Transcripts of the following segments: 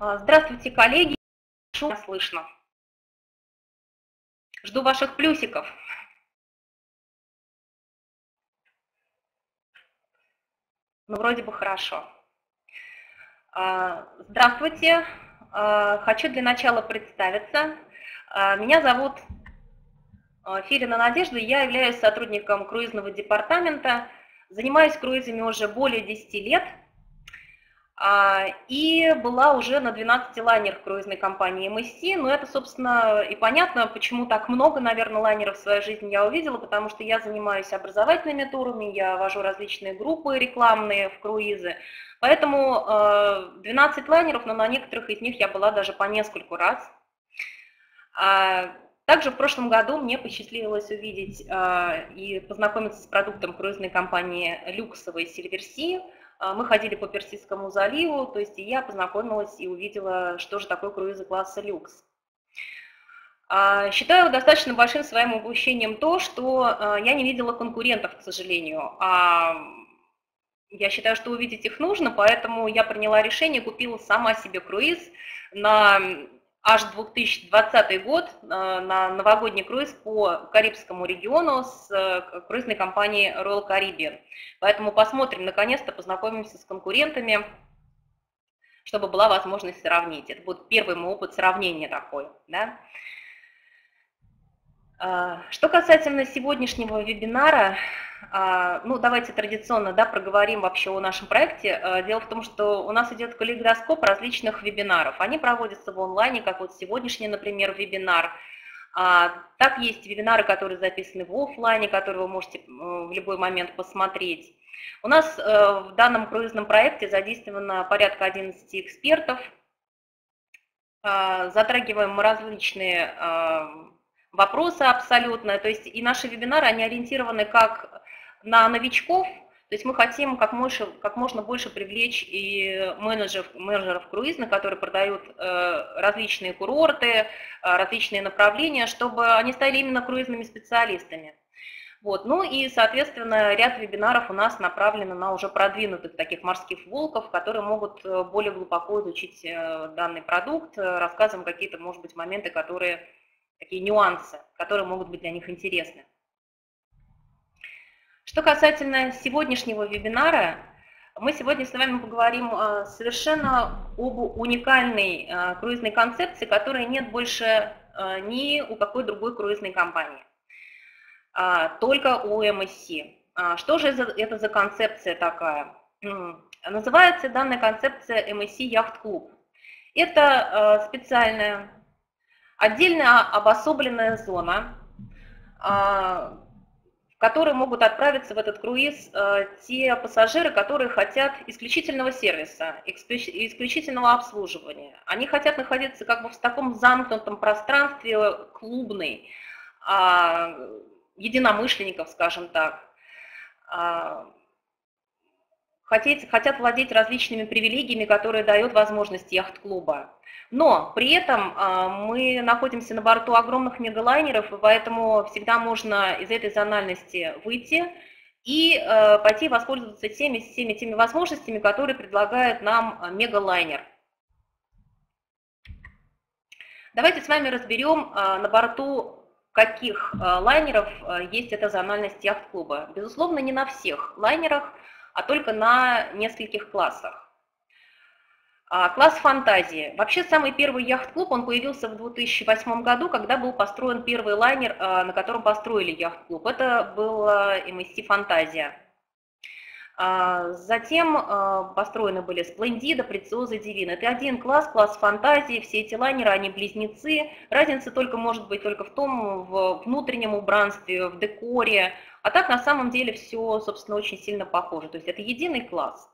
Здравствуйте, коллеги. Шумно слышно. Жду ваших плюсиков. Ну, вроде бы хорошо. Здравствуйте. Хочу для начала представиться. Меня зовут Филина Надежда. Я являюсь сотрудником круизного департамента. Занимаюсь круизами уже более 10 лет. И была уже на 12 лайнерах круизной компании MSC. Но это, собственно, и понятно, почему так много, наверное, лайнеров в своей жизни я увидела, потому что я занимаюсь образовательными турами, я вожу различные группы рекламные в круизы. Поэтому 12 лайнеров, но на некоторых из них я была даже по нескольку раз. Также в прошлом году мне посчастливилось увидеть и познакомиться с продуктом круизной компании люксовой Silversea. Мы ходили по Персидскому заливу, то есть я познакомилась и увидела, что же такое круизы класса люкс. Считаю достаточно большим своим упущением то, что я не видела конкурентов, к сожалению. Я считаю, что увидеть их нужно, поэтому я приняла решение, купила сама себе круиз на аж 2020 год, на новогодний круиз по Карибскому региону с круизной компанией Royal Caribbean. Поэтому посмотрим, наконец-то познакомимся с конкурентами, чтобы была возможность сравнить. Это будет первый мой опыт сравнения такой. Да? Что касательно сегодняшнего вебинара, ну давайте традиционно, да, проговорим вообще о нашем проекте. Дело в том, что у нас идет калейдоскоп различных вебинаров. Они проводятся в онлайне, как вот сегодняшний, например, вебинар. Так есть вебинары, которые записаны в офлайне, которые вы можете в любой момент посмотреть. У нас в данном круизном проекте задействовано порядка 11 экспертов. Затрагиваем мы различные вопросы абсолютно, то есть и наши вебинары, они ориентированы как на новичков, то есть мы хотим как можно больше привлечь и менеджеров круизных, которые продают различные курорты, различные направления, чтобы они стали именно круизными специалистами. Вот. Ну и, соответственно, ряд вебинаров у нас направлено на уже продвинутых таких морских волков, которые могут более глубоко изучить данный продукт, рассказываем какие-то, может быть, моменты, которые... такие нюансы, которые могут быть для них интересны. Что касательно сегодняшнего вебинара, мы сегодня с вами поговорим совершенно об уникальной круизной концепции, которой нет больше ни у какой другой круизной компании, только у MSC. Что же это за концепция такая? Называется данная концепция MSC Yacht Club. Это специальная отдельно обособленная зона, в которую могут отправиться в этот круиз те пассажиры, которые хотят исключительного сервиса, исключительного обслуживания. Они хотят находиться как бы в таком замкнутом пространстве клубной, единомышленников, скажем так. Хотят владеть различными привилегиями, которые дает возможность яхт-клуба. Но при этом мы находимся на борту огромных мегалайнеров, и поэтому всегда можно из этой зональности выйти и пойти воспользоваться всеми теми возможностями, которые предлагает нам мегалайнер. Давайте с вами разберем, на борту каких лайнеров есть эта зональность яхт-клуба. Безусловно, не на всех лайнерах, а только на нескольких классах. Класс фантазии. Вообще самый первый яхт-клуб, он появился в 2008 году, когда был построен первый лайнер, на котором построили яхт-клуб. Это была MSC Фантазия. Затем построены были Сплендида, Прециоза, Divina. Это один класс, класс фантазии. Все эти лайнеры, они близнецы. Разница только может быть только в том, в внутреннем убранстве, в декоре. А так на самом деле все, собственно, очень сильно похоже. То есть это единый класс.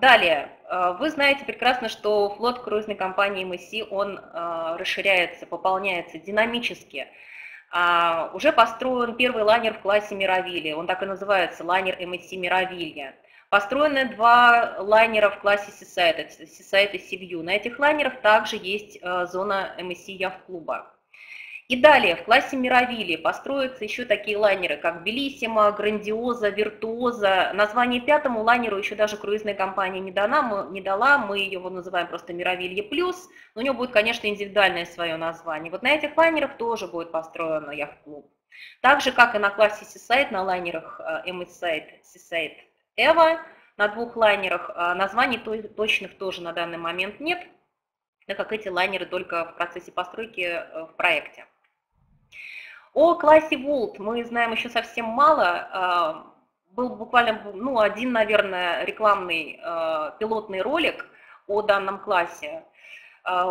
Далее, вы знаете прекрасно, что флот круизной компании MSC, он расширяется, пополняется динамически. Уже построен первый лайнер в классе Меравилья, он так и называется, лайнер MSC Мировилия. Построены два лайнера в классе Сисайд и Сивью. На этих лайнерах также есть зона MSC Яхт-клуба. И далее в классе Мировилии построятся еще такие лайнеры, как Белиссимо, Грандиоза, Виртуоза. Название пятому лайнеру еще даже круизная компания не дала, мы его называем просто Мировилья Плюс. У него будет, конечно, индивидуальное свое название. Вот на этих лайнерах тоже будет построен яхт-клуб. Так же, как и на классе Сисайд, на лайнерах MSC Сисайд Эва, на двух лайнерах названий точных тоже на данный момент нет, так как эти лайнеры только в процессе постройки в проекте. О классе Волт мы знаем еще совсем мало. Был буквально один, наверное, рекламный пилотный ролик о данном классе.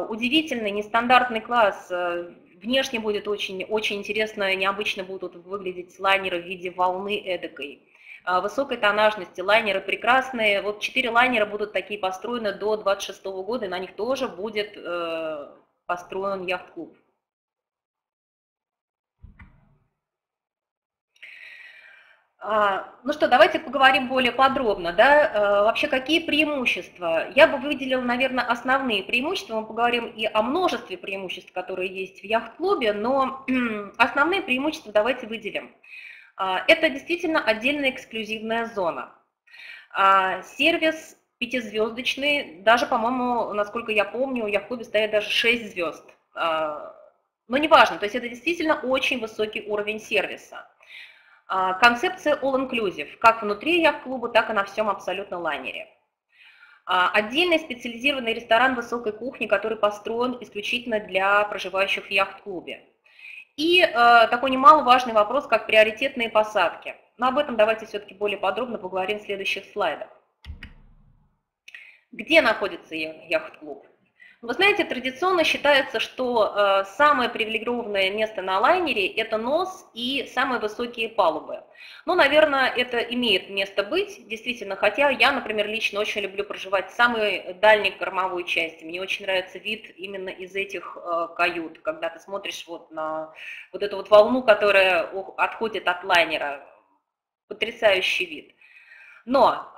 Удивительный, нестандартный класс. Внешне будет очень интересно, необычно будут выглядеть лайнеры в виде волны эдакой. Высокой тоннажности, лайнеры прекрасные. Вот 4 лайнера будут такие построены до 26 года, и на них тоже будет построен яхт-клуб. Ну что, давайте поговорим более подробно, да, вообще какие преимущества. Я бы выделила, наверное, основные преимущества, мы поговорим и о множестве преимуществ, которые есть в яхт-клубе, но основные преимущества давайте выделим. Это действительно отдельная эксклюзивная зона. Сервис пятизвездочный, даже, по-моему, насколько я помню, у яхт-клуба стоит даже 6 звезд, но неважно, то есть это действительно очень высокий уровень сервиса. Концепция all-inclusive, как внутри яхт-клуба, так и на всем абсолютно лайнере. Отдельный специализированный ресторан высокой кухни, который построен исключительно для проживающих в яхт-клубе. И такой немаловажный вопрос, как приоритетные посадки. Но об этом давайте все-таки более подробно поговорим в следующих слайдах. Где находится яхт-клуб? Вы знаете, традиционно считается, что самое привилегированное место на лайнере – это нос и самые высокие палубы. Ну, наверное, это имеет место быть, действительно, хотя я, например, лично очень люблю проживать в самой дальней кормовой части. Мне очень нравится вид именно из этих кают, когда ты смотришь вот на вот эту вот волну, которая отходит от лайнера. Потрясающий вид. Но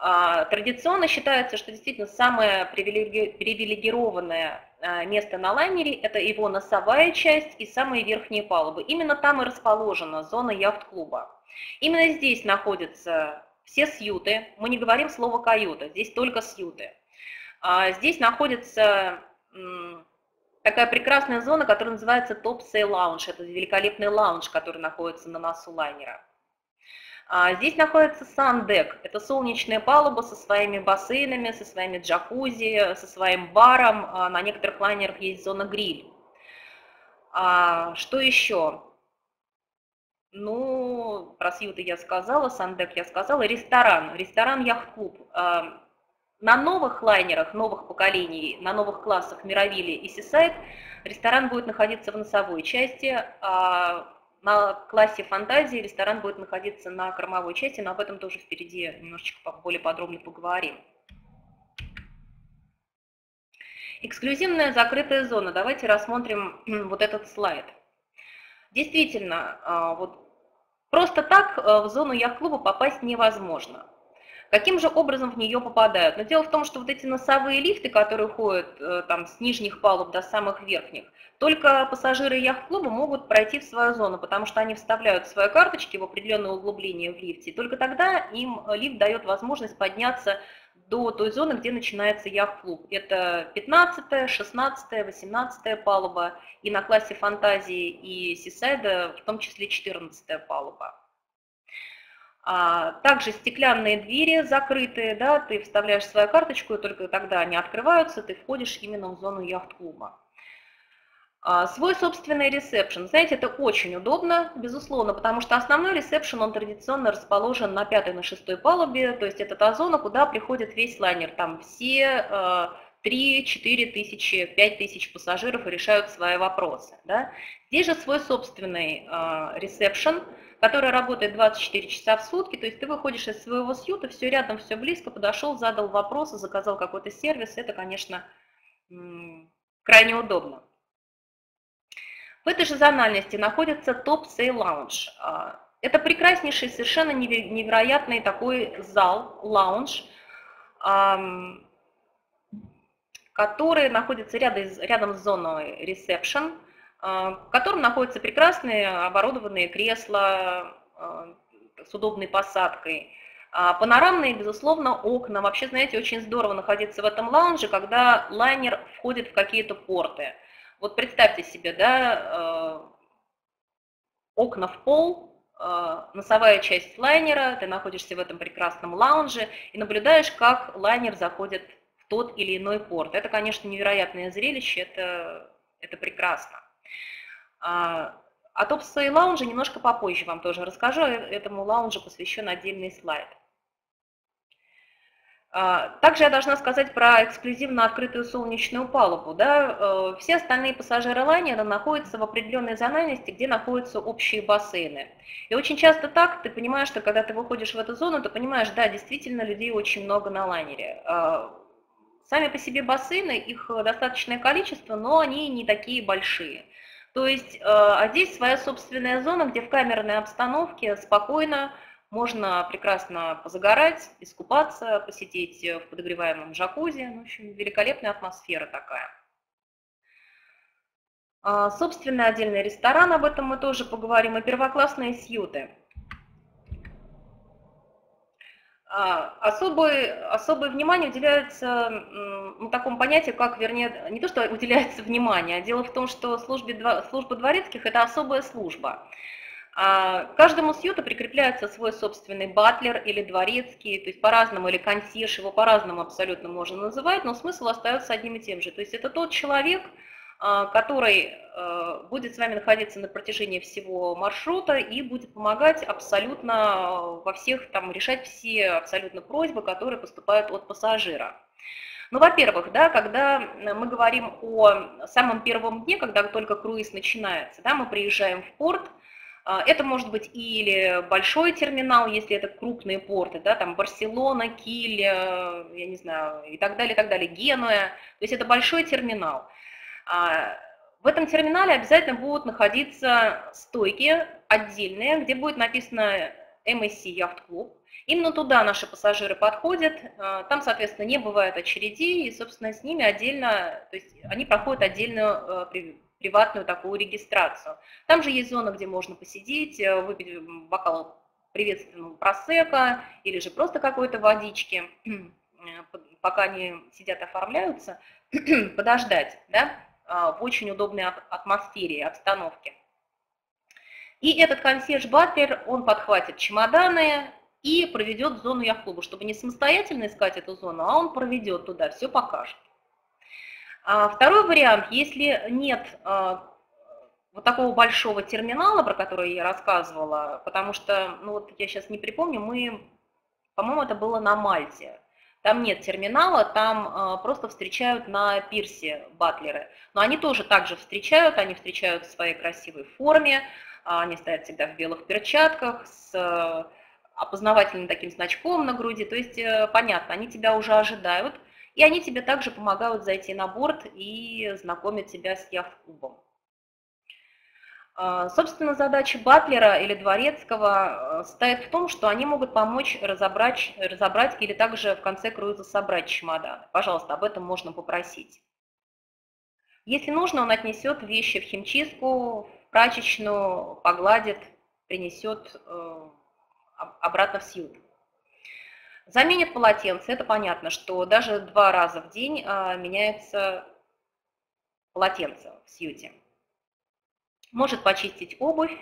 традиционно считается, что действительно самое привилегированное место на лайнере – это его носовая часть и самые верхние палубы. Именно там и расположена зона яхт-клуба. Именно здесь находятся все сьюты. Мы не говорим слово «каюта», здесь только сьюты. Здесь находится такая прекрасная зона, которая называется Topsail Lounge. Это великолепный лаунж, который находится на носу лайнера. Здесь находится сандек, это солнечная палуба со своими бассейнами, со своими джакузи, со своим баром. На некоторых лайнерах есть зона гриль. Что еще? Ну, про сьюты я сказала, сандек я сказала. Ресторан, яхт-клуб. На новых лайнерах, новых поколений, на новых классах Мировилия и Сисайд ресторан будет находиться в носовой части. На классе Фантазии ресторан будет находиться на кормовой части, но об этом тоже впереди немножечко более подробно поговорим. Эксклюзивная закрытая зона. Давайте рассмотрим вот этот слайд. Действительно, вот просто так в зону яхт-клуба попасть невозможно. Каким же образом в нее попадают? Но дело в том, что вот эти носовые лифты, которые ходят там, с нижних палуб до самых верхних, только пассажиры яхт-клуба могут пройти в свою зону, потому что они вставляют свои карточки в определенное углубление в лифте. И только тогда им лифт дает возможность подняться до той зоны, где начинается яхт-клуб. Это 15-я, 16-я, 18-я палуба, и на классе Фантазии и Сисайда в том числе 14-я палуба. Также стеклянные двери закрытые, да, ты вставляешь свою карточку, и только тогда они открываются, ты входишь именно в зону яхт-клуба. Свой собственный ресепшн. Знаете, это очень удобно, безусловно, потому что основной ресепшн, он традиционно расположен на 5-й, на 6-й палубе, то есть это та зона, куда приходит весь лайнер. Там все 3-4 тысячи, 5 тысяч пассажиров решают свои вопросы. Да. Здесь же свой собственный ресепшн, который работает 24 часа в сутки, то есть ты выходишь из своего сьюта, все рядом, все близко, подошел, задал вопросы, заказал какой-то сервис, это, конечно, крайне удобно. В этой же зональности находится Topsail Lounge. Это прекраснейший, совершенно невероятный такой зал, лаунж, который находится рядом с зоной ресепшн. в котором находятся прекрасные оборудованные кресла с удобной посадкой, панорамные, безусловно, окна. Вообще, знаете, очень здорово находиться в этом лаунже, когда лайнер входит в какие-то порты. Вот представьте себе, да, окна в пол, носовая часть лайнера, ты находишься в этом прекрасном лаунже и наблюдаешь, как лайнер заходит в тот или иной порт. Это, конечно, невероятное зрелище, это прекрасно. О Topsail Lounge немножко попозже вам тоже расскажу, этому лаунжу посвящен отдельный слайд. Также я должна сказать про эксклюзивно открытую солнечную палубу. Да? Все остальные пассажиры лайнера находятся в определенной зональности, где находятся общие бассейны. И очень часто так, ты понимаешь, что когда ты выходишь в эту зону, ты понимаешь, да, действительно, людей очень много на лайнере. Сами по себе бассейны, их достаточное количество, но они не такие большие. То есть, а здесь своя собственная зона, где в камерной обстановке спокойно, можно прекрасно позагорать, искупаться, посидеть в подогреваемом джакузи. В общем, великолепная атмосфера такая. Собственно, отдельный ресторан, об этом мы тоже поговорим, и первоклассные сьюты. Особое внимание уделяется такому понятию, как, вернее, не то, что уделяется внимание, а дело в том, что служба дворецких – это особая служба. К каждому сьюту прикрепляется свой собственный батлер или дворецкий, то есть по-разному, или консьерж, его по-разному абсолютно можно называть, но смысл остается одним и тем же. То есть это тот человек, который будет с вами находиться на протяжении всего маршрута и будет помогать абсолютно во всех, там, решать все абсолютно просьбы, которые поступают от пассажира. Ну, во-первых, да, когда мы говорим о самом первом дне, когда только круиз начинается, да, мы приезжаем в порт. Это может быть или большой терминал, если это крупные порты, да, там Барселона, Киль, я не знаю, и так далее, Генуя. То есть это большой терминал. В этом терминале обязательно будут находиться стойки отдельные, где будет написано MSC Yacht Club. Именно туда наши пассажиры подходят. Там, соответственно, не бывает очередей, и, собственно, с ними отдельно, то есть они проходят отдельную приватную такую регистрацию. Там же есть зона, где можно посидеть, выпить бокал приветственного просека или же просто какой-то водички, пока они сидят, оформляются, подождать, да, в очень удобной атмосфере, обстановке. И этот консьерж-батлер, он подхватит чемоданы и проведет в зону яхт-клуба, чтобы не самостоятельно искать эту зону, а он проведет туда, все покажет. Второй вариант, если нет вот такого большого терминала, про который я рассказывала, потому что, ну вот я сейчас не припомню, мы, по-моему, это было на Мальте. Там нет терминала, там просто встречают на пирсе батлеры. Но они тоже так же встречают, они встречают в своей красивой форме, они стоят всегда в белых перчатках, с опознавательным таким значком на груди. То есть, понятно, они тебя уже ожидают. И они тебе также помогают зайти на борт и знакомят тебя с яхт-клубом. Собственно, задача батлера или дворецкого состоит в том, что они могут помочь разобрать или также в конце круиза собрать чемоданы. Пожалуйста, об этом можно попросить. Если нужно, он отнесет вещи в химчистку, в прачечную, погладит, принесет обратно в сьют. Заменят полотенце, это понятно, что даже 2 раза в день меняется полотенце в сьюте. Может почистить обувь.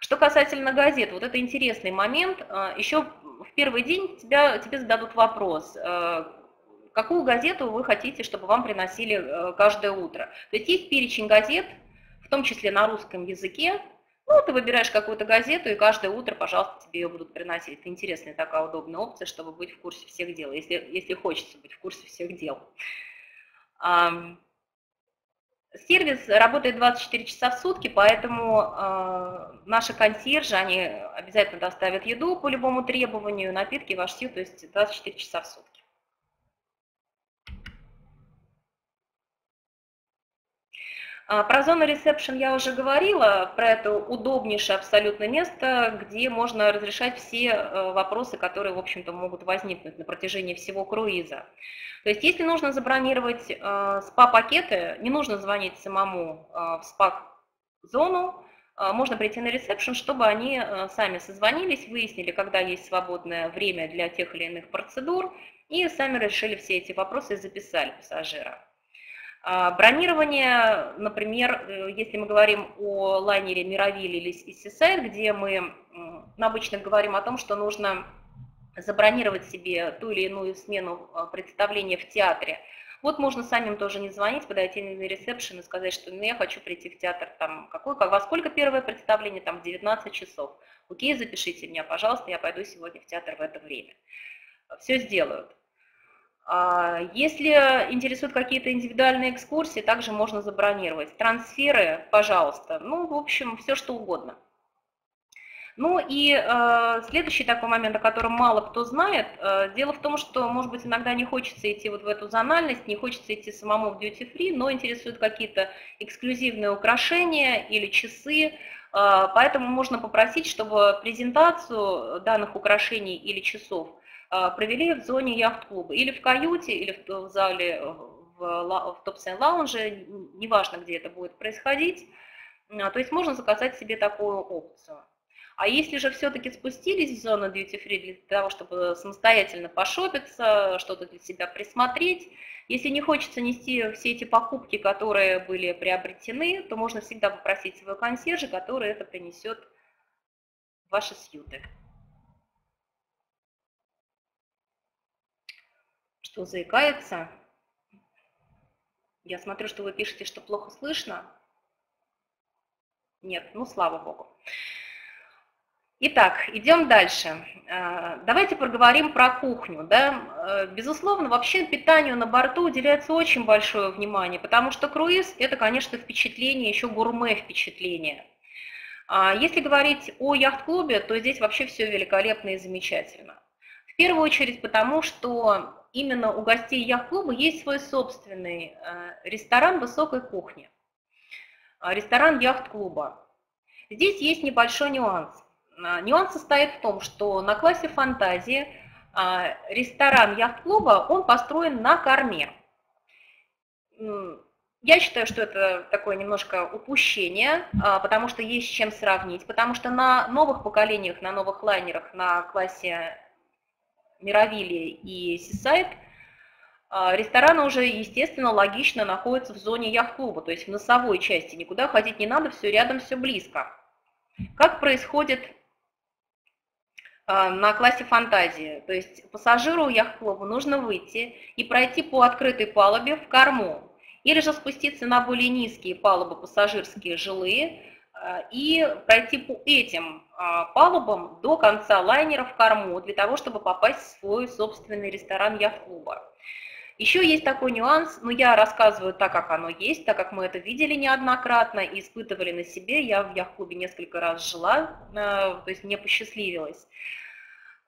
Что касательно газет, вот это интересный момент. Еще в первый день тебе зададут вопрос, какую газету вы хотите, чтобы вам приносили каждое утро. То есть есть перечень газет, в том числе на русском языке. Ну, ты выбираешь какую-то газету, и каждое утро, пожалуйста, тебе ее будут приносить. Это интересная такая удобная опция, чтобы быть в курсе всех дел, если хочется быть в курсе всех дел. Сервис работает 24 часа в сутки, поэтому наши консьержи, они обязательно доставят еду по любому требованию, напитки, ваш сью, то есть 24 часа в сутки. Про зону ресепшн я уже говорила, про это удобнейшее абсолютно место, где можно разрешать все вопросы, которые, в общем-то, могут возникнуть на протяжении всего круиза. То есть, если нужно забронировать спа-пакеты, не нужно звонить самому в спа зону, можно прийти на ресепшн, чтобы они сами созвонились, выяснили, когда есть свободное время для тех или иных процедур, и сами решили все эти вопросы и записали пассажира. Бронирование, например, если мы говорим о лайнере Меравилья или Сисайд, где мы обычно говорим о том, что нужно забронировать себе ту или иную смену представления в театре. Вот можно самим тоже не звонить, подойти на ресепшн и сказать, что ну, я хочу прийти в театр, там, во сколько первое представление, там, в 19 часов. Окей, запишите меня, пожалуйста, я пойду сегодня в театр в это время. Все сделают. Если интересуют какие-то индивидуальные экскурсии, также можно забронировать. Трансферы, пожалуйста. Ну, в общем, все что угодно. Ну и следующий такой момент, о котором мало кто знает. Дело в том, что, может быть, иногда не хочется идти вот в эту зональность, не хочется идти самому в дьюти-фри, но интересуют какие-то эксклюзивные украшения или часы. Поэтому можно попросить, чтобы презентацию данных украшений или часов провели в зоне яхт-клуба, или в каюте, или в зале, в Topsail Lounge, неважно, где это будет происходить. То есть можно заказать себе такую опцию. А если же все-таки спустились в зону duty-free для того, чтобы самостоятельно пошопиться, что-то для себя присмотреть, если не хочется нести все эти покупки, которые были приобретены, то можно всегда попросить своего консьержа, который это принесет в ваши сьюты. Что заикается? Я смотрю, что вы пишете, что плохо слышно. Нет, ну слава богу. Итак, идем дальше. Давайте поговорим про кухню. Да? Безусловно, вообще питанию на борту уделяется очень большое внимание, потому что круиз – это, конечно, впечатление, еще гурме впечатление. Если говорить о яхт-клубе, то здесь вообще все великолепно и замечательно. В первую очередь потому, что именно у гостей яхт-клуба есть свой собственный ресторан высокой кухни, ресторан яхт-клуба. Здесь есть небольшой нюанс. Нюанс состоит в том, что на классе «Фантазии» ресторан яхт-клуба, он построен на корме. Я считаю, что это такое немножко упущение, потому что есть с чем сравнить, потому что на новых поколениях, на новых лайнерах, на классе Мировилия и Сисайд, рестораны уже, естественно, логично находятся в зоне яхт-клуба, то есть в носовой части, никуда ходить не надо, все рядом, все близко. Как происходит на классе «Фантазии», то есть пассажиру яхт-клуба нужно выйти и пройти по открытой палубе в корму, или же спуститься на более низкие палубы пассажирские, жилые, и пройти по этим палубам до конца лайнера в корму, для того, чтобы попасть в свой собственный ресторан яхт-клуба. Еще есть такой нюанс, но я рассказываю так, как оно есть, так как мы это видели неоднократно и испытывали на себе. Я в яхт-клубе несколько раз жила, то есть мне посчастливилось.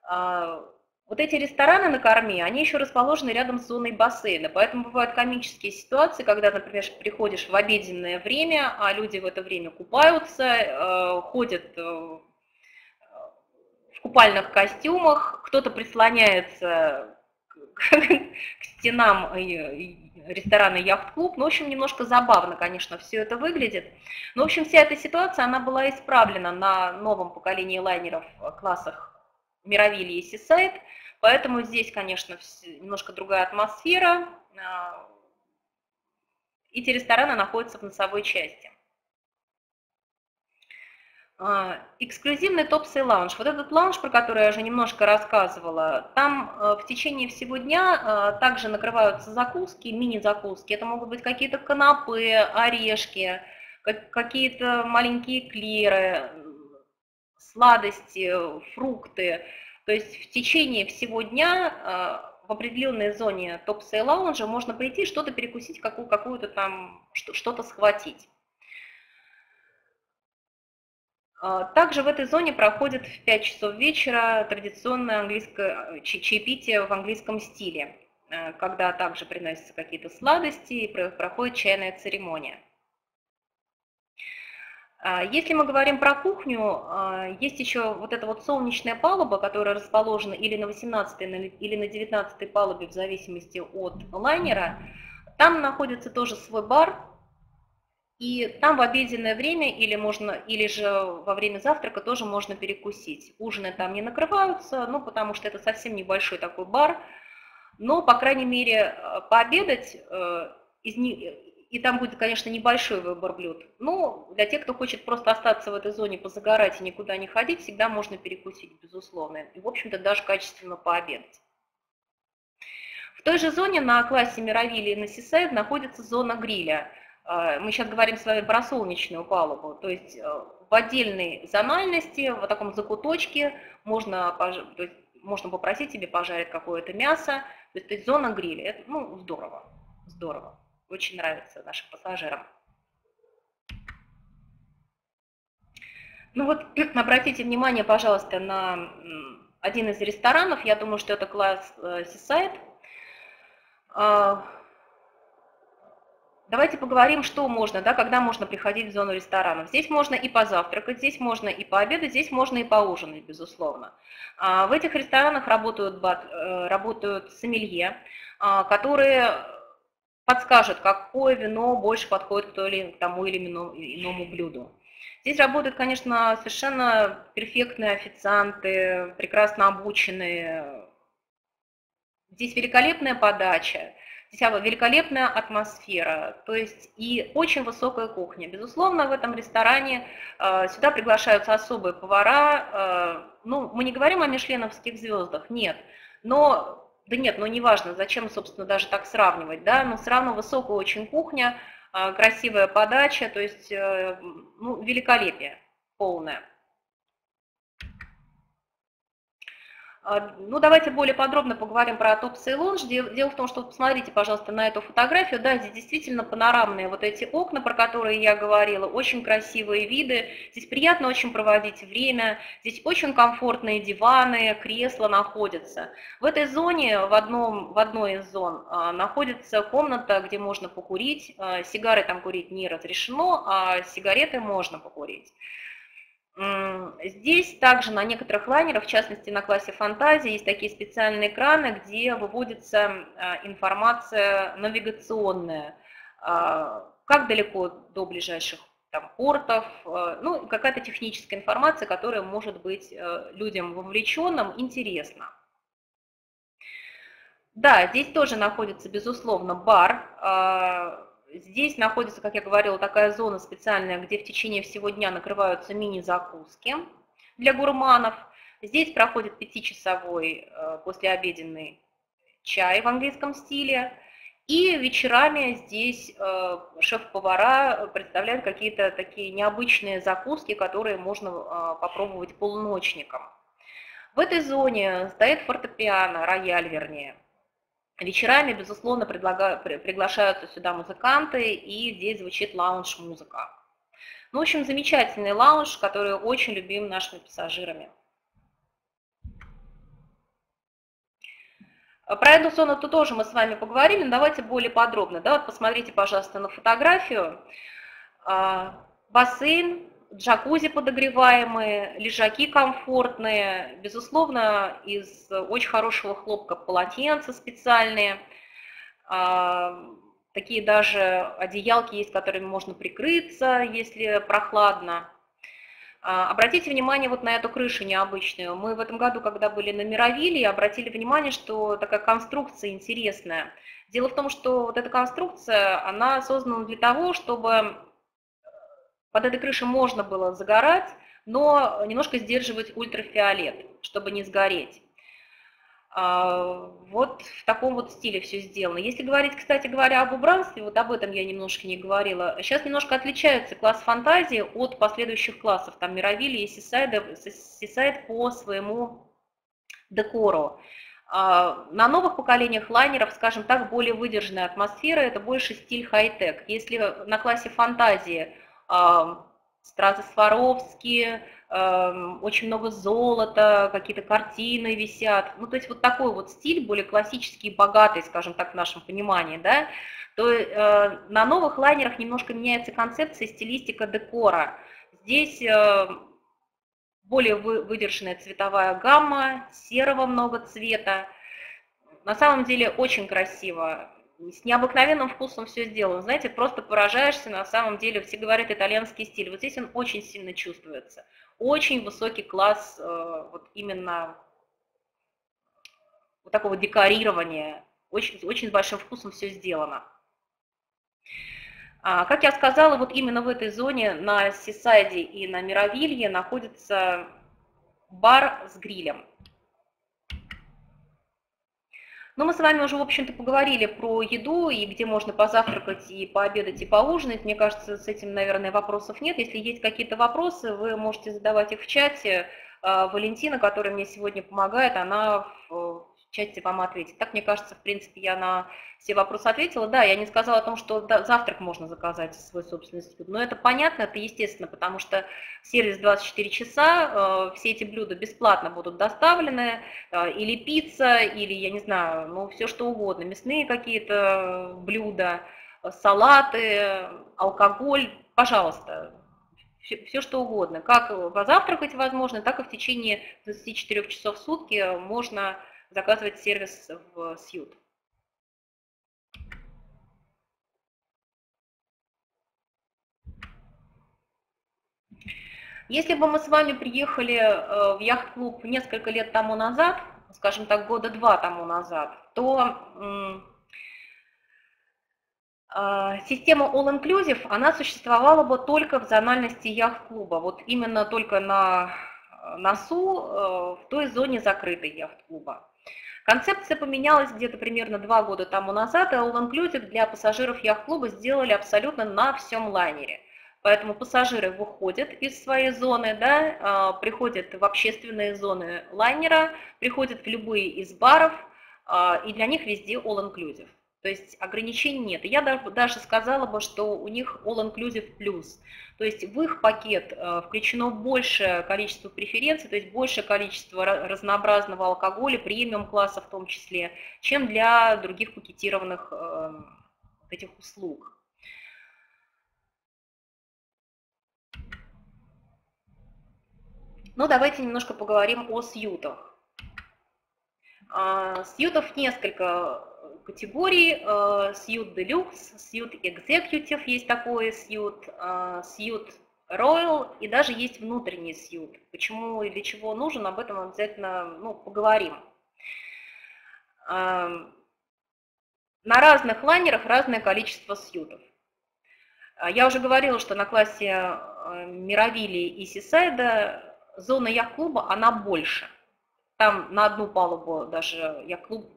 Вот эти рестораны на корме, они еще расположены рядом с зоной бассейна, поэтому бывают комические ситуации, когда, например, приходишь в обеденное время, а люди в это время купаются, ходят в купальных костюмах, кто-то прислоняется к стенам ресторана «Яхт-клуб». Ну, в общем, немножко забавно, конечно, все это выглядит. Но, в общем, вся эта ситуация, она была исправлена на новом поколении лайнеров классах Мировилия и Сисайд, поэтому здесь, конечно, немножко другая атмосфера. Эти рестораны находятся в носовой части. Эксклюзивный Topsail Lounge. Вот этот лаунж, про который я уже немножко рассказывала, там в течение всего дня также накрываются закуски, мини-закуски. Это могут быть какие-то канапы, орешки, какие-то маленькие эклеры, сладости, фрукты. То есть в течение всего дня в определенной зоне Topsail Lounge можно прийти, что-то перекусить, какую-то там, что-то схватить. Также в этой зоне проходит в 5 часов вечера традиционное английское чаепитие в английском стиле, когда также приносятся какие-то сладости и проходит чайная церемония. Если мы говорим про кухню, есть еще вот эта вот солнечная палуба, которая расположена или на 18-й, или на 19-й палубе, в зависимости от лайнера. Там находится тоже свой бар, И там в обеденное время или же во время завтрака тоже можно перекусить. Ужины там не накрываются, ну, потому что это совсем небольшой такой бар. Но, по крайней мере, пообедать, и там будет, конечно, небольшой выбор блюд. Но для тех, кто хочет просто остаться в этой зоне, позагорать и никуда не ходить, всегда можно перекусить, безусловно. И, в общем-то, даже качественно пообедать. В той же зоне на классе Мировилия и на Сисайд находится зона гриля. Мы сейчас говорим с вами про солнечную палубу, то есть в отдельной зональности, в таком закуточке можно попросить себе пожарить какое-то мясо, то есть зона гриля, это, ну, здорово, здорово, очень нравится нашим пассажирам. Ну вот, обратите внимание, пожалуйста, на один из ресторанов, я думаю, что это класс Сисайд. Давайте поговорим, что можно, да, когда можно приходить в зону ресторанов. Здесь можно и позавтракать, здесь можно и пообедать, здесь можно и поужинать, безусловно. В этих ресторанах работают сомелье, которые подскажут, какое вино больше подходит к тому или иному блюду. Здесь работают, конечно, совершенно перфектные официанты, прекрасно обученные. Здесь великолепная подача. Здесь великолепная атмосфера, то есть и очень высокая кухня. Безусловно, в этом ресторане сюда приглашаются особые повара. Ну, мы не говорим о мишленовских звездах, нет. Но, да нет, ну неважно, зачем, собственно, даже так сравнивать, да, но все равно высокая очень кухня, красивая подача, то есть, ну, великолепие полное. Ну, давайте более подробно поговорим про Topsail Lounge. Дело в том, что посмотрите, пожалуйста, на эту фотографию. Да, здесь действительно панорамные вот эти окна, про которые я говорила, очень красивые виды. Здесь приятно очень проводить время, здесь очень комфортные диваны, кресла находятся. В этой зоне, в одной из зон, находится комната, где можно покурить. Сигары там курить не разрешено, а сигареты можно покурить. Здесь также на некоторых лайнерах, в частности на классе Фантазия, есть такие специальные экраны, где выводится информация навигационная, как далеко до ближайших там портов, ну, какая-то техническая информация, которая может быть людям вовлеченным интересна. Да, здесь тоже находится, безусловно, бар. Здесь находится, как я говорила, такая зона специальная, где в течение всего дня накрываются мини-закуски для гурманов. Здесь проходит 5-часовой послеобеденный чай в английском стиле. И вечерами здесь шеф-повара представляют какие-то такие необычные закуски, которые можно попробовать полуночником. В этой зоне стоит фортепиано, рояль вернее. Вечерами, безусловно, приглашаются сюда музыканты, и здесь звучит лаунж-музыка. Ну, в общем, замечательный лаунж, который очень любим нашими пассажирами. Про эту зону тоже мы с вами поговорили, но давайте более подробно. Да? Вот посмотрите, пожалуйста, на фотографию. Бассейн, джакузи подогреваемые, лежаки комфортные, безусловно, из очень хорошего хлопка полотенца специальные. Такие даже одеялки есть, которыми можно прикрыться, если прохладно. Обратите внимание вот на эту крышу необычную. Мы в этом году, когда были на Мировилии, обратили внимание, что такая конструкция интересная. Дело в том, что вот эта конструкция, она создана для того, чтобы... Под этой крышей можно было загорать, но немножко сдерживать ультрафиолет, чтобы не сгореть. Вот в таком вот стиле все сделано. Если говорить, кстати говоря, об убранстве, вот об этом я немножко не говорила. Сейчас немножко отличается класс Фантазии от последующих классов, там Мировилия и Сисайд по своему декору. На новых поколениях лайнеров, скажем так, более выдержанная атмосфера, это больше стиль хай-тек. Если на классе Фантазии стразы Сваровские, очень много золота, какие-то картины висят. Ну, то есть вот такой вот стиль, более классический, богатый, скажем так, в нашем понимании, да, то на новых лайнерах немножко меняется концепция, стилистика декора. Здесь более выдержанная цветовая гамма, серого много цвета. На самом деле очень красиво. с необыкновенным вкусом все сделано. Знаете, просто поражаешься на самом деле. Все говорят итальянский стиль. Вот здесь он очень сильно чувствуется. Очень высокий класс вот именно вот такого декорирования. Очень, очень с большим вкусом все сделано. Как я сказала, вот именно в этой зоне на Сисайде и на Меравилье находится бар с грилем. Но мы с вами уже, в общем-то, поговорили про еду и где можно позавтракать, и пообедать, и поужинать. Мне кажется, с этим, наверное, вопросов нет. Если есть какие-то вопросы, вы можете задавать их в чате. Валентина, которая мне сегодня помогает, она в части вам ответить. Так, мне кажется, в принципе, я на все вопросы ответила. Да, я не сказала о том, что завтрак можно заказать в свой собственный стиль. Но это понятно, это естественно, потому что сервис 24 часа, все эти блюда бесплатно будут доставлены, или пицца, или, я не знаю, ну, все что угодно, мясные какие-то блюда, салаты, алкоголь, пожалуйста. Все что угодно. Как позавтракать возможно, так и в течение 24 часов в сутки можно заказывать сервис в Сьют. Если бы мы с вами приехали в яхт-клуб несколько лет тому назад, скажем так, года два тому назад, то система All-Inclusive, она существовала бы только в зональности яхт-клуба, вот именно только на носу, в той зоне закрытой яхт-клуба. Концепция поменялась где-то примерно 2 года тому назад, и All-Inclusive для пассажиров яхт-клуба сделали абсолютно на всем лайнере. Поэтому пассажиры выходят из своей зоны, да, приходят в общественные зоны лайнера, приходят в любые из баров, и для них везде All-Inclusive. То есть ограничений нет. Я даже сказала бы, что у них All-Inclusive плюс. То есть в их пакет включено большее количество преференций, то есть большее количество разнообразного алкоголя, премиум-класса в том числе, чем для других пакетированных этих услуг. Ну, давайте немножко поговорим о сьютах. Сьютов несколько категорий: сьют Deluxe, сьют Executive, есть такое сьют, сьют Royal и даже есть внутренний сьют. Почему и для чего нужен, об этом обязательно, ну, поговорим. На разных лайнерах разное количество сьютов. Я уже говорила, что на классе Меравилии и Сисайда зона яхт-клуба, она больше. Там на одну палубу даже яхт-клуб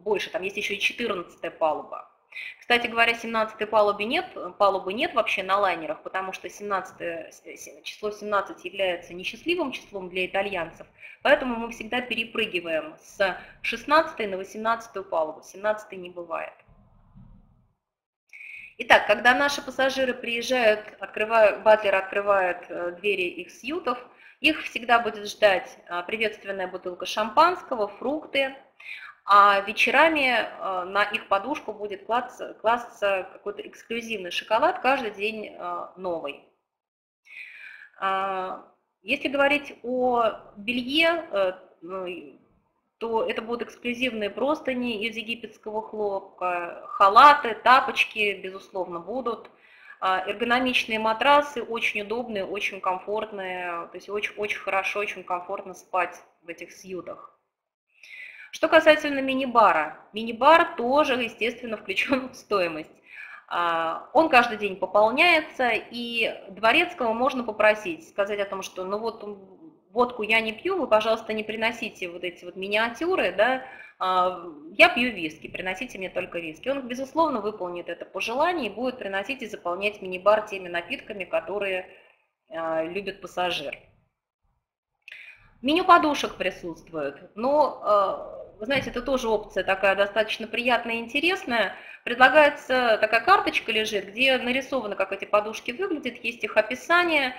больше, там есть еще и 14-я палуба. Кстати говоря, 17-й палубы нет вообще на лайнерах, потому что 17, число 17 является несчастливым числом для итальянцев, поэтому мы всегда перепрыгиваем с 16-й на 18-ю палубу, 17-й не бывает. Итак, когда наши пассажиры приезжают, батлер открывает двери их сьютов, их всегда будет ждать приветственная бутылка шампанского, фрукты, а вечерами на их подушку будет класться какой-то эксклюзивный шоколад, каждый день новый. Если говорить о белье, то это будут эксклюзивные простыни из египетского хлопка, халаты, тапочки, безусловно, будут. Эргономичные матрасы, очень удобные, очень комфортные, то есть очень хорошо, очень комфортно спать в этих сьютах. Что касательно мини-бара. Мини-бар тоже, естественно, включен в стоимость. Он каждый день пополняется, и дворецкого можно попросить, сказать о том, что ну вот водку я не пью, вы, пожалуйста, не приносите вот эти вот миниатюры, да, я пью виски, приносите мне только виски. Он, безусловно, выполнит это пожелание и будет приносить и заполнять мини-бар теми напитками, которые любит пассажир. Меню подушек присутствует, но, вы знаете, это тоже опция такая достаточно приятная и интересная. Предлагается, такая карточка лежит, где нарисовано, как эти подушки выглядят, есть их описание,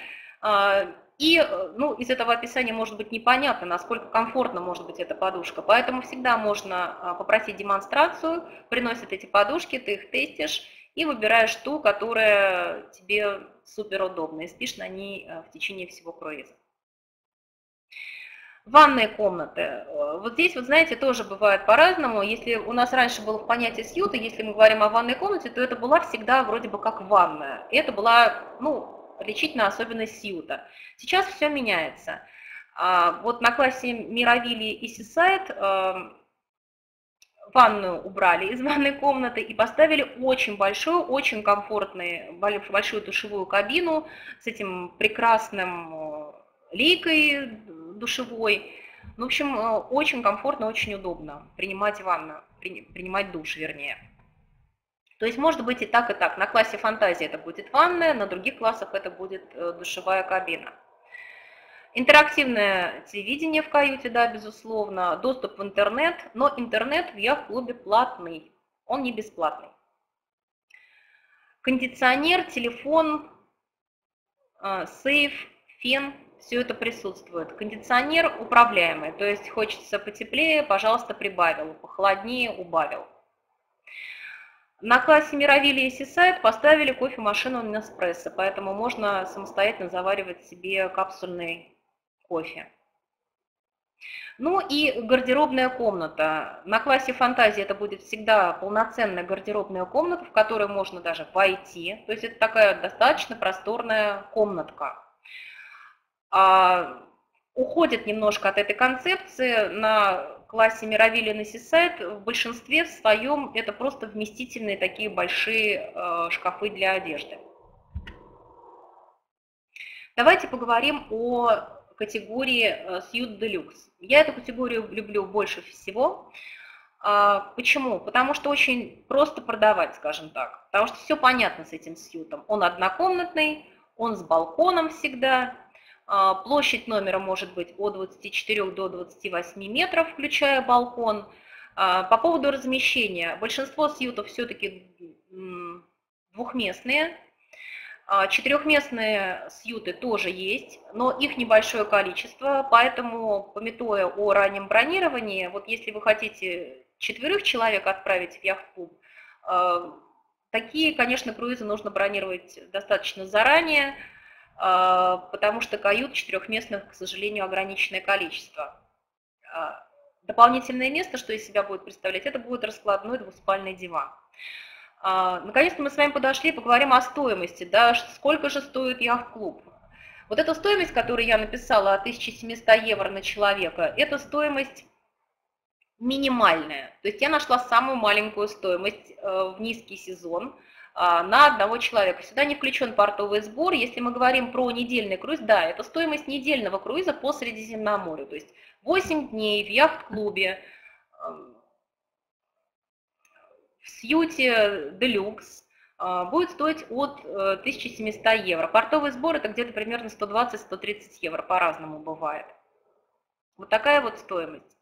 и ну, из этого описания может быть непонятно, насколько комфортно может быть эта подушка, поэтому всегда можно попросить демонстрацию, приносят эти подушки, ты их тестишь и выбираешь ту, которая тебе суперудобна, и спишь на ней в течение всего круиза. Ванные комнаты. Вот здесь, вот знаете, тоже бывает по-разному. Если у нас раньше было понятие сьюта, если мы говорим о ванной комнате, то это была всегда вроде бы как ванная. Это была, ну, лечительная особенность сьюта. Сейчас все меняется. Вот на классе Мировилия и Сисайд ванную убрали из ванной комнаты и поставили очень большую, очень комфортную, большую душевую кабину с этим прекрасным лейкой душевой. В общем, очень комфортно, очень удобно принимать ванну, принимать душ, вернее. То есть может быть и так, и так. На классе Фантазия это будет ванная, на других классах это будет душевая кабина. Интерактивное телевидение в каюте, да, безусловно, доступ в интернет, но интернет в яхт-клубе платный, он не бесплатный. Кондиционер, телефон, сейф, фен, все это присутствует. Кондиционер управляемый, то есть хочется потеплее, пожалуйста, прибавил, похолоднее, убавил. На классе Мировилия и Сисайд поставили кофемашину Неспрессо, поэтому можно самостоятельно заваривать себе капсульный кофе. Ну и гардеробная комната. На классе Фантазия это будет всегда полноценная гардеробная комната, в которую можно даже войти. То есть это такая достаточно просторная комнатка. Уходит немножко от этой концепции. На классе Мировилия и Сисайд в большинстве в своем это просто вместительные такие большие шкафы для одежды. Давайте поговорим о категории Сьют Делюкс. Я эту категорию люблю больше всего. Почему? Потому что очень просто продавать, скажем так. Потому что все понятно с этим сьютом. Он однокомнатный, он с балконом всегда. Площадь номера может быть от 24 до 28 метров, включая балкон. По поводу размещения. Большинство сьютов все-таки двухместные. Четырехместные сьюты тоже есть, но их небольшое количество. Поэтому, памятуя о раннем бронировании, вот если вы хотите четверых человек отправить в яхт-клуб, такие, конечно, круизы нужно бронировать достаточно заранее, потому что кают четырехместных, к сожалению, ограниченное количество. Дополнительное место, что из себя будет представлять, это будет раскладной двуспальный диван. Наконец-то мы с вами подошли, поговорим о стоимости, да, сколько же стоит яхт-клуб. Вот эта стоимость, которую я написала, 1700 евро на человека, это стоимость минимальная. То есть я нашла самую маленькую стоимость в низкий сезон на одного человека. Сюда не включен портовый сбор. Если мы говорим про недельный круиз, да, это стоимость недельного круиза по Средиземноморью. То есть 8 дней в яхт-клубе, в сьюте делюкс будет стоить от 1700 евро. Портовый сбор это где-то примерно 120-130 евро, по-разному бывает. Вот такая вот стоимость.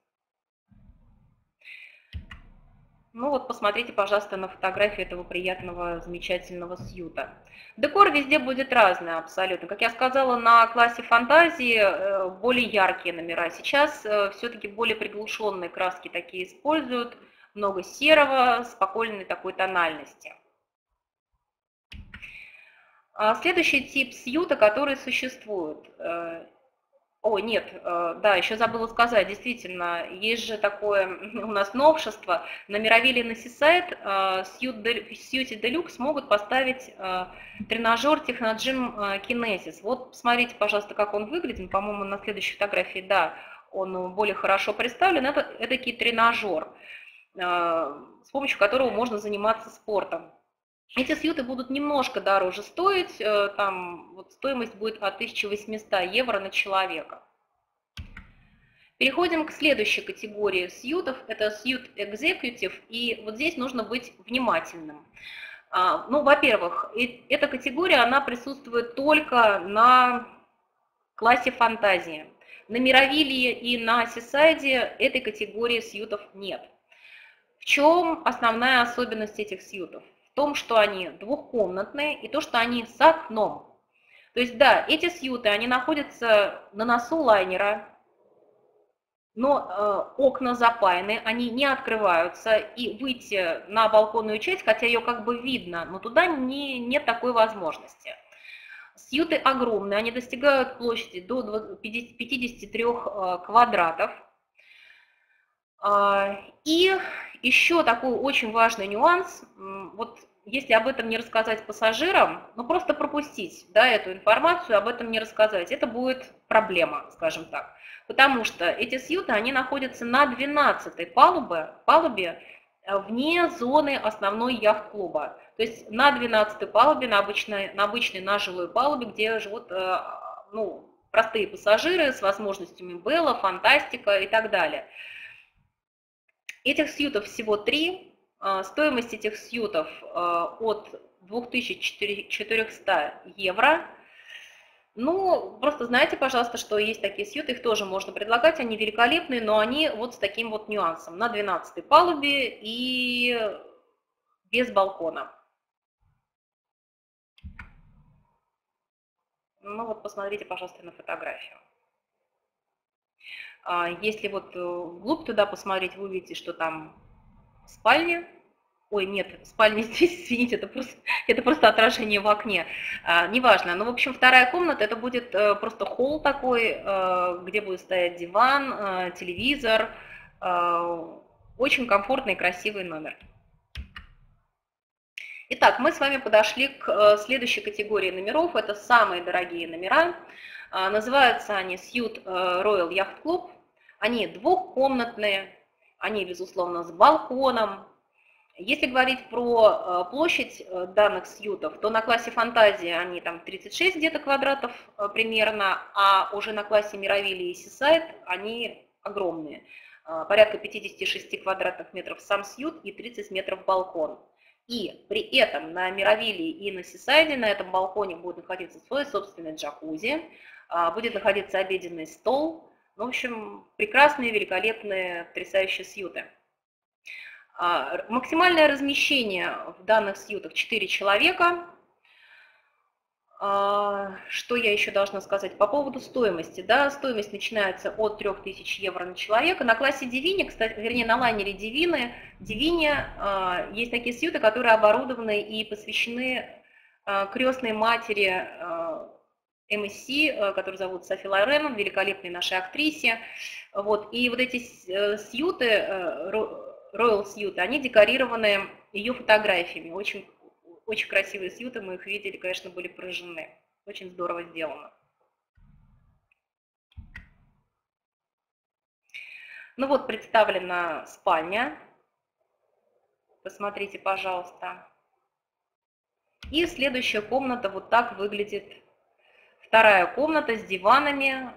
Ну вот посмотрите, пожалуйста, на фотографии этого приятного, замечательного сьюта. Декор везде будет разный абсолютно. Как я сказала, на классе Фантазии более яркие номера. Сейчас все-таки более приглушенные краски такие используют. Много серого, спокойной такой тональности. Следующий тип сьюта, который существует. О, нет, да, еще забыла сказать, действительно, есть же такое у нас новшество. На Мировилии на Сисайд в сьюте делюкс могут поставить тренажер Техноджим Кинезис. Вот посмотрите, пожалуйста, как он выглядит. По-моему, на следующей фотографии, да, он более хорошо представлен. Это эдакий тренажер, с помощью которого можно заниматься спортом. Эти сьюты будут немножко дороже стоить, там вот стоимость будет от 1800 евро на человека. Переходим к следующей категории сьютов, это сьют экзекьютив, и вот здесь нужно быть внимательным. Ну, во-первых, эта категория, она присутствует только на классе Фантазии. На Мировилии и на Сисайде этой категории сьютов нет. В чем основная особенность этих сьютов? В том, что они двухкомнатные, и то, что они с окном. То есть, да, эти сьюты, они находятся на носу лайнера, но окна запаяны, они не открываются, и выйти на балконную часть, хотя ее как бы видно, но туда нет такой возможности. Сьюты огромные, они достигают площади до 53 квадратов. И еще такой очень важный нюанс, вот если об этом не рассказать пассажирам, ну просто пропустить, да, эту информацию, об этом не рассказать, это будет проблема, скажем так. Потому что эти сьюты, они находятся на 12-й палубе вне зоны основной яхт-клуба. То есть на 12-й палубе, на обычной нажилой палубе, где живут простые пассажиры с возможностями Белла, Фантастика и так далее. Этих сьютов всего 3. Стоимость этих сьютов от 2400 евро. Ну, просто знайте, пожалуйста, что есть такие сьюты, их тоже можно предлагать, они великолепные, но они вот с таким вот нюансом, на 12-й палубе и без балкона. Ну вот посмотрите, пожалуйста, на фотографию. Если вот вглубь туда посмотреть, вы увидите, что там спальня. Ой, нет, спальня здесь, извините, это просто отражение в окне. Неважно. Ну, в общем, вторая комната, это будет просто холл такой, где будет стоять диван, телевизор. Очень комфортный и красивый номер. Итак, мы с вами подошли к следующей категории номеров. Это самые дорогие номера. Называются они Сьют Royal Yacht Club. Они двухкомнатные, они, безусловно, с балконом. Если говорить про площадь данных сьютов, то на классе Фантазия они там 36 где-то квадратов примерно, а уже на классе Мировилия и Сисайд они огромные. Порядка 56 квадратных метров сам сьют и 30 метров балкон. И при этом на Мировилии и на Сисайде на этом балконе будет находиться свой собственный джакузи, будет находиться обеденный стол. В общем, прекрасные, великолепные, потрясающие сьюты. Максимальное размещение в данных сьютах 4 человека. Что я еще должна сказать по поводу стоимости? Да, стоимость начинается от 3000 евро на человека. На классе Divina, кстати, вернее, на лайнере Divina есть такие сьюты, которые оборудованы и посвящены крестной матери MSC, которую зовут Софи Лорен, великолепной нашей актрисе. Вот. И вот эти сьюты... Royal сьюты, они декорированы ее фотографиями. Очень, очень красивые сьюты, мы их видели, конечно, были поражены. Очень здорово сделано. Ну вот представлена спальня. Посмотрите, пожалуйста. И следующая комната вот так выглядит. Вторая комната с диванами.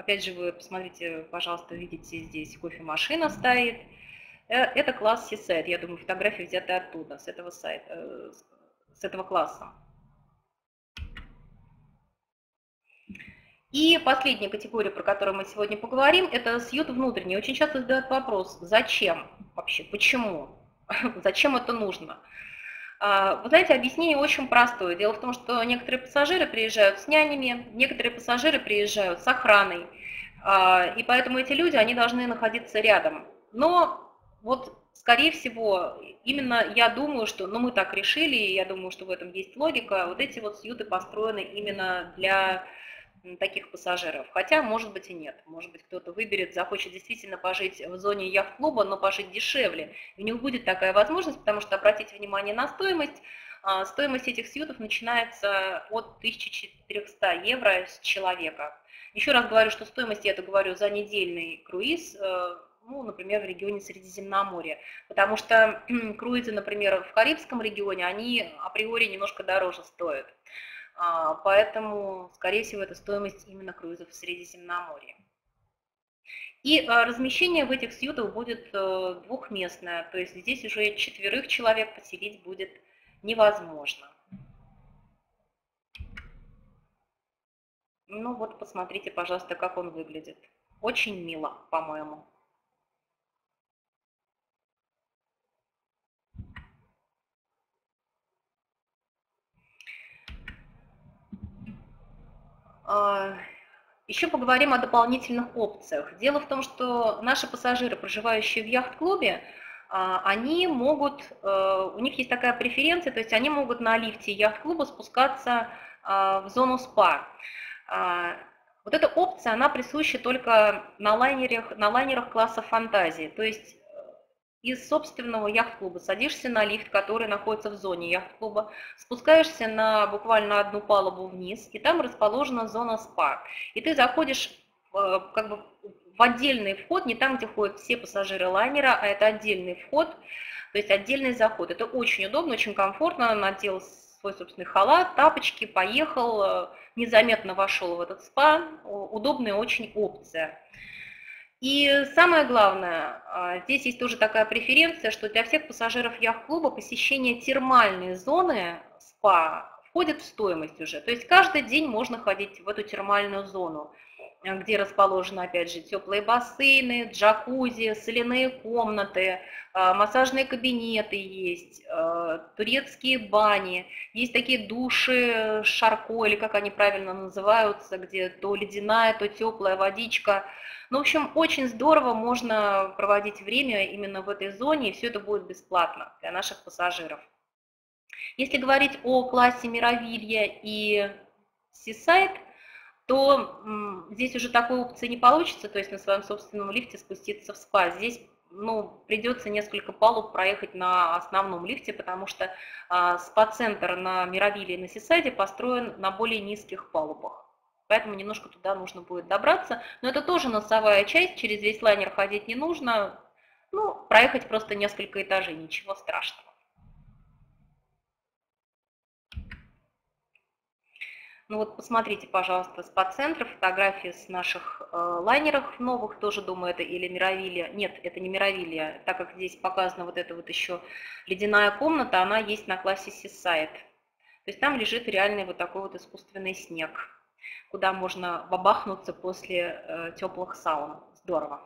Опять же, вы посмотрите, пожалуйста, видите, здесь кофемашина стоит. Это класс Сисайд, я думаю, фотографии взяты оттуда, с этого сайта, с этого класса. И последняя категория, про которую мы сегодня поговорим, это сьют внутренний. Очень часто задают вопрос, зачем вообще, почему, зачем это нужно. Вы знаете, объяснение очень простое. Дело в том, что некоторые пассажиры приезжают с нянями, некоторые пассажиры приезжают с охраной, и поэтому эти люди, они должны находиться рядом. Но вот, скорее всего, именно я думаю, что, ну, мы так решили, и я думаю, что в этом есть логика, вот эти вот сьюты построены именно для таких пассажиров. Хотя, может быть, и нет. Может быть, кто-то выберет, захочет действительно пожить в зоне яхт-клуба, но пожить дешевле. И у них будет такая возможность, потому что, обратите внимание на стоимость, стоимость этих сьютов начинается от 1400 евро с человека. Еще раз говорю, что стоимость, я это говорю, за недельный круиз, ну, например, в регионе Средиземноморья. Потому что круизы, например, в Карибском регионе, они априори немножко дороже стоят. Поэтому, скорее всего, это стоимость именно круизов в Средиземноморье. И размещение в этих сьютах будет двухместное. То есть здесь уже 4 человек поселить будет невозможно. Ну вот, посмотрите, пожалуйста, как он выглядит. Очень мило, по-моему. Еще поговорим о дополнительных опциях. Дело в том, что наши пассажиры, проживающие в яхт-клубе, они могут, у них есть такая преференция, то есть они могут на лифте яхт-клуба спускаться в зону спа. Вот эта опция, она присуща только на лайнерах класса «Фантазии». То есть из собственного яхт-клуба садишься на лифт, который находится в зоне яхт-клуба, спускаешься на буквально одну палубу вниз, и там расположена зона спа. И ты заходишь как бы в отдельный вход, не там, где ходят все пассажиры лайнера, а это отдельный вход, то есть отдельный заход. Это очень удобно, очень комфортно, надел свой собственный халат, тапочки, поехал, незаметно вошел в этот спа, удобная очень опция. И самое главное, здесь есть тоже такая преференция, что для всех пассажиров яхт-клуба посещение термальной зоны спа входит в стоимость уже. То есть каждый день можно ходить в эту термальную зону, где расположены, опять же, теплые бассейны, джакузи, соляные комнаты, массажные кабинеты есть, турецкие бани, есть такие души с шарко, или как они правильно называются, где то ледяная, то теплая водичка. Ну, в общем, очень здорово можно проводить время именно в этой зоне, и все это будет бесплатно для наших пассажиров. Если говорить о классе Мировилья и Сисайд, то здесь уже такой опции не получится, то есть на своем собственном лифте спуститься в спа. Здесь, ну, придется несколько палуб проехать на основном лифте, потому что спа-центр на Мировилии и на Сисайде построен на более низких палубах. Поэтому немножко туда нужно будет добраться. Но это тоже носовая часть, через весь лайнер ходить не нужно. Ну, проехать просто несколько этажей, ничего страшного. Ну вот посмотрите, пожалуйста, спа-центр, фотографии с наших лайнеров новых, тоже, думаю, это или Мировилия. Нет, это не Мировилия, так как здесь показана вот эта вот еще ледяная комната, она есть на классе Сисайд. То есть там лежит реальный вот такой вот искусственный снег, куда можно бабахнуться после теплых саун. Здорово.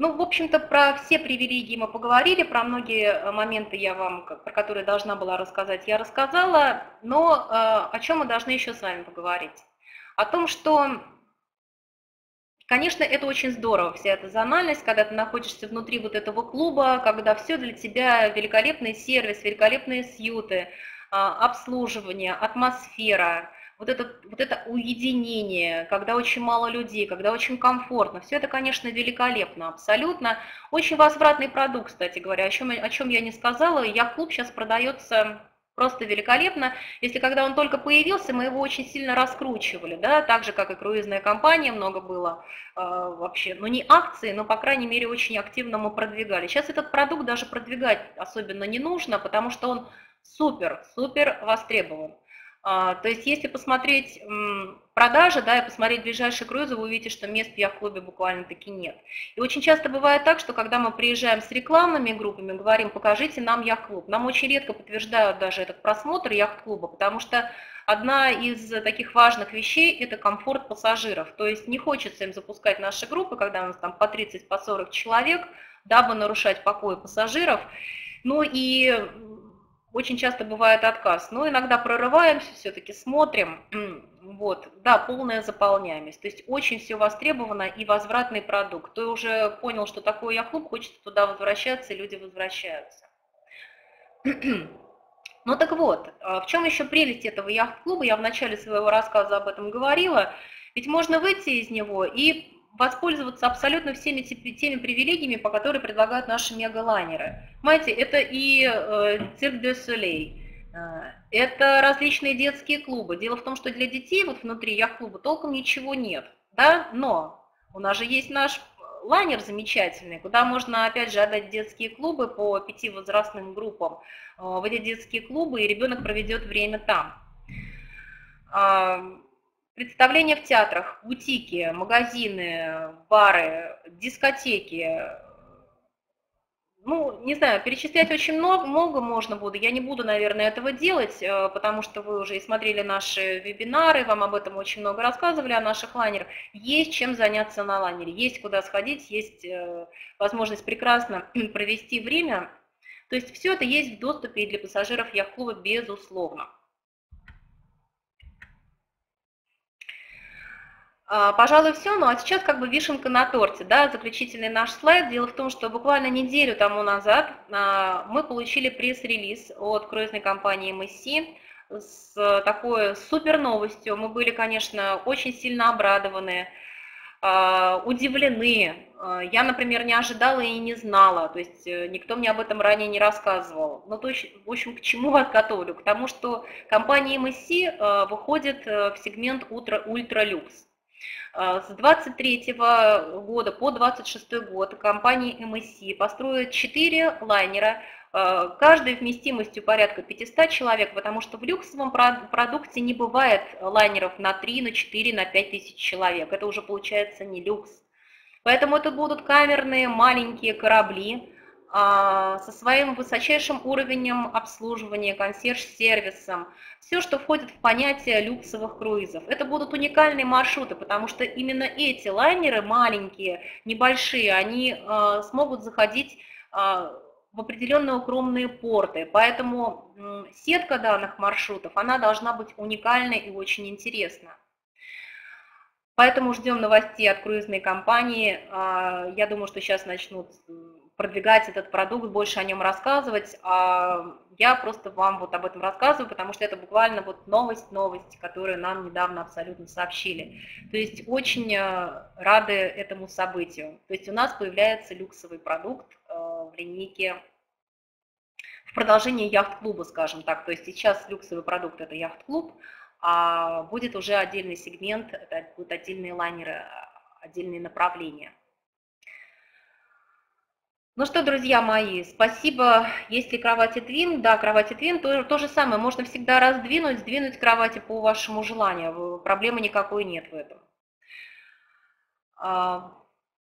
Ну, в общем-то, про все привилегии мы поговорили, про многие моменты, про которые должна была рассказать, я рассказала, но о чем мы должны еще с вами поговорить? О том, что, конечно, это очень здорово, вся эта зональность, когда ты находишься внутри вот этого клуба, когда все для тебя великолепный сервис, великолепные сьюты, обслуживание, атмосфера. Вот это уединение, когда очень мало людей, когда очень комфортно, все это, конечно, великолепно, абсолютно. Очень возвратный продукт, кстати говоря, о чем я не сказала, яхт-клуб сейчас продается просто великолепно. Если когда он только появился, мы его очень сильно раскручивали, да, так же, как и круизная компания, много было вообще, ну не акции, но, по крайней мере, очень активно мы продвигали. Сейчас этот продукт даже продвигать особенно не нужно, потому что он супер-супер востребован. То есть, если посмотреть продажи, да, и посмотреть ближайшие круизы, вы увидите, что мест в яхт-клубе буквально-таки нет. И очень часто бывает так, что когда мы приезжаем с рекламными группами, говорим, покажите нам яхт-клуб. Нам очень редко подтверждают даже этот просмотр яхт-клуба, потому что одна из таких важных вещей – это комфорт пассажиров. То есть, не хочется им запускать наши группы, когда у нас там по 30-40 человек, дабы нарушать покой пассажиров. Ну и очень часто бывает отказ, но иногда прорываемся, все-таки смотрим, вот, да, полная заполняемость, то есть очень все востребовано и возвратный продукт. Кто уже понял, что такое яхт-клуб, хочется туда возвращаться, и люди возвращаются. Ну так вот, в чем еще прелесть этого яхт-клуба, я в начале своего рассказа об этом говорила, ведь можно выйти из него и воспользоваться абсолютно всеми теми привилегиями, по которым предлагают наши мегалайнеры. Понимаете, это и Цирк де Солей, это различные детские клубы. Дело в том, что для детей вот внутри яхт-клуба толком ничего нет, да? Но у нас же есть наш лайнер замечательный, куда можно, опять же, отдать детские клубы по 5 возрастным группам в эти детские клубы, и ребенок проведет время там. Представления в театрах, бутики, магазины, бары, дискотеки. Ну, не знаю, перечислять очень много можно буду. Я не буду, наверное, этого делать, потому что вы уже и смотрели наши вебинары, вам об этом очень много рассказывали, о наших лайнерах. Есть чем заняться на лайнере, есть куда сходить, есть возможность прекрасно провести время. То есть все это есть в доступе и для пассажиров яхт-клуба, безусловно. Пожалуй, все. Ну а сейчас как бы вишенка на торте, да, заключительный наш слайд. Дело в том, что буквально неделю тому назад мы получили пресс-релиз от круизной компании MSC с такой супер новостью. Мы были, конечно, очень сильно обрадованы, удивлены. Я, например, не ожидала и не знала, то есть никто мне об этом ранее не рассказывал. Но, то есть, в общем, к чему вас готовлю? К тому, что компания MSC выходит в сегмент ультралюкс. С 23 года по 26 год компания MSC построит 4 лайнера, каждой вместимостью порядка 500 человек, потому что в люксовом продукте не бывает лайнеров на 3, на 4, на 5 тысяч человек. Это уже получается не люкс. Поэтому это будут камерные маленькие корабли со своим высочайшим уровнем обслуживания, консьерж-сервисом, все, что входит в понятие люксовых круизов. Это будут уникальные маршруты, потому что именно эти лайнеры маленькие, небольшие, они смогут заходить в определенные укромные порты. Поэтому сетка данных маршрутов, она должна быть уникальной и очень интересна. Поэтому ждем новостей от круизной компании. Я думаю, что сейчас начнут продвигать этот продукт, больше о нем рассказывать. А я просто вам вот об этом рассказываю, потому что это буквально вот новость, которую нам недавно абсолютно сообщили. То есть очень рады этому событию. То есть у нас появляется люксовый продукт в линейке, в продолжении яхт-клуба, скажем так. То есть сейчас люксовый продукт – это яхт-клуб, а будет уже отдельный сегмент, это будут отдельные лайнеры, отдельные направления. Ну что, друзья мои, спасибо. Есть ли кровати твин? Да, кровати твин, то же самое. Можно всегда раздвинуть, сдвинуть кровати по вашему желанию. Проблемы никакой нет в этом.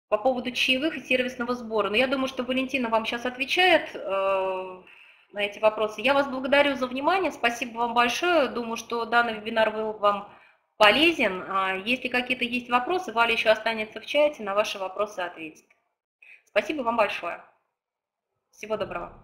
По поводу чаевых и сервисного сбора. Но я думаю, что Валентина вам сейчас отвечает на эти вопросы. Я вас благодарю за внимание. Спасибо вам большое. Думаю, что данный вебинар был вам полезен. Если какие-то есть вопросы, Валя еще останется в чате, на ваши вопросы ответит. Спасибо вам большое. Всего доброго.